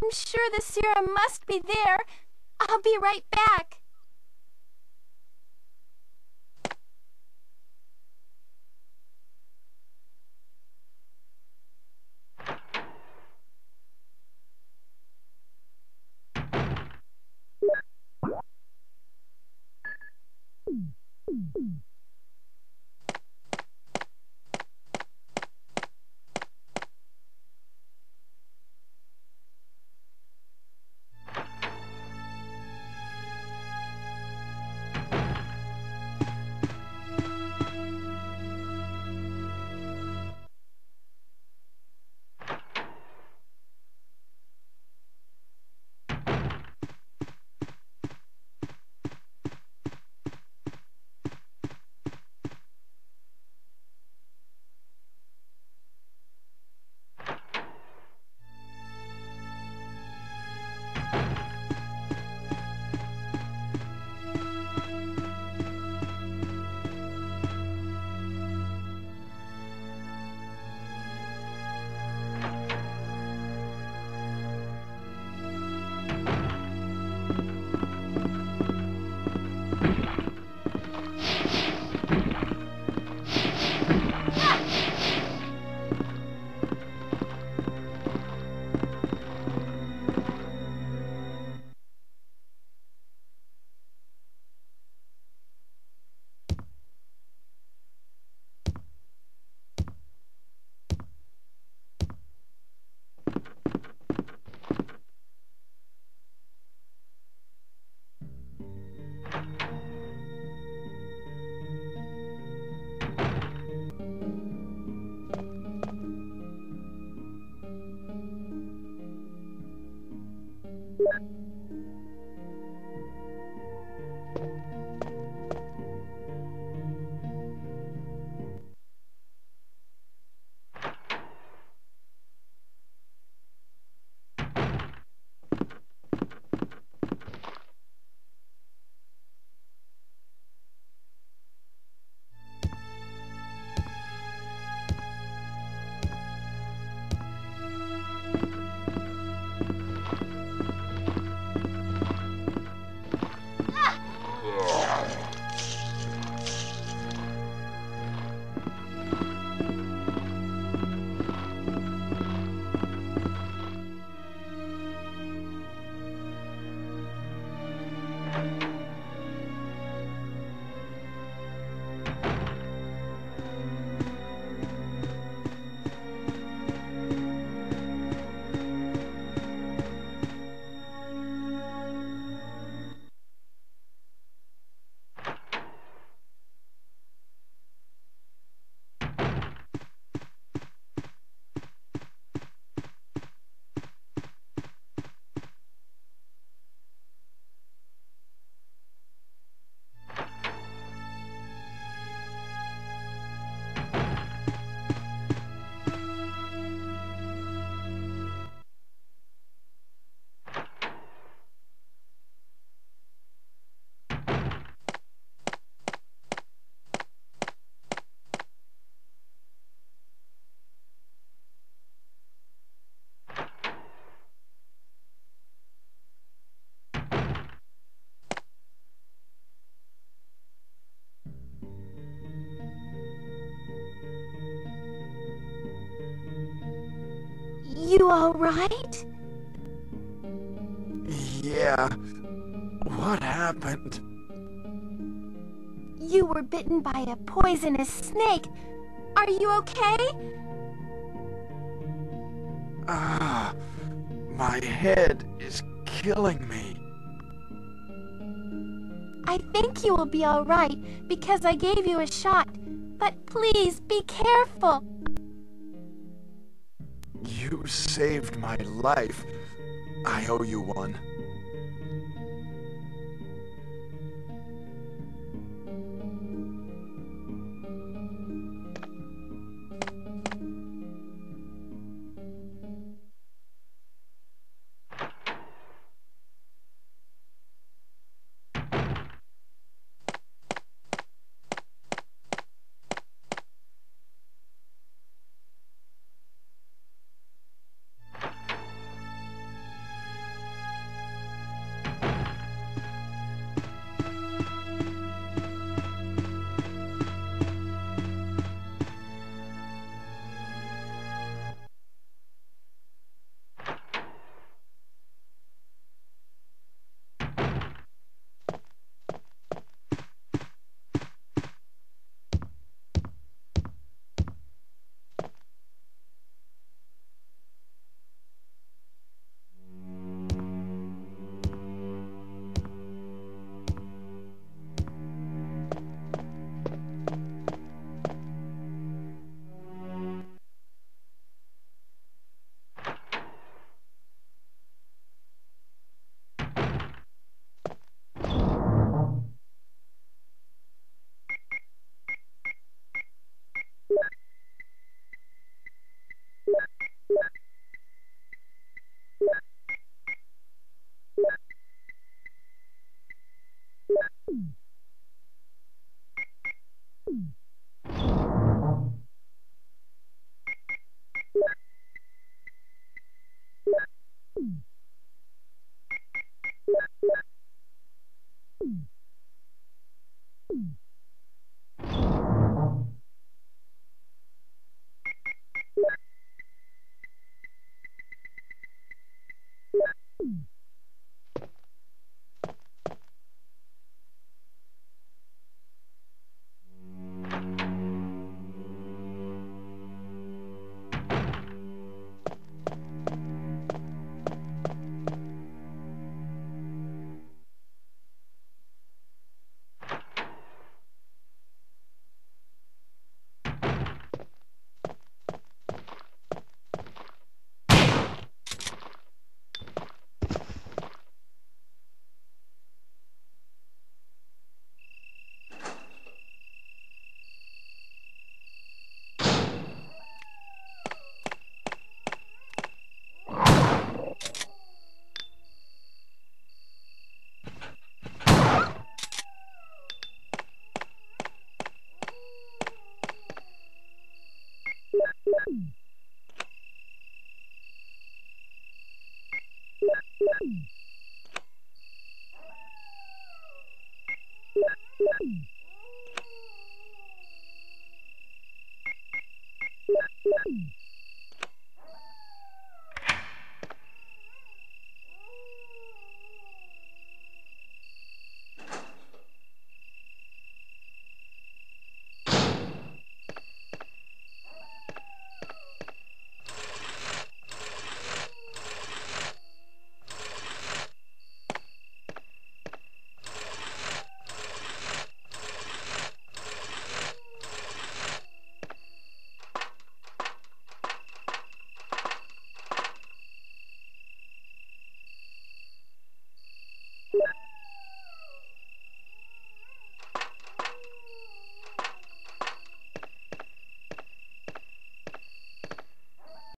I'm sure the serum must be there. I'll be right back. You all right? Yeah. What happened? You were bitten by a poisonous snake. Are you okay? Ah, my head is killing me. I think you will be all right because I gave you a shot. But please be careful. You saved my life. I owe you one.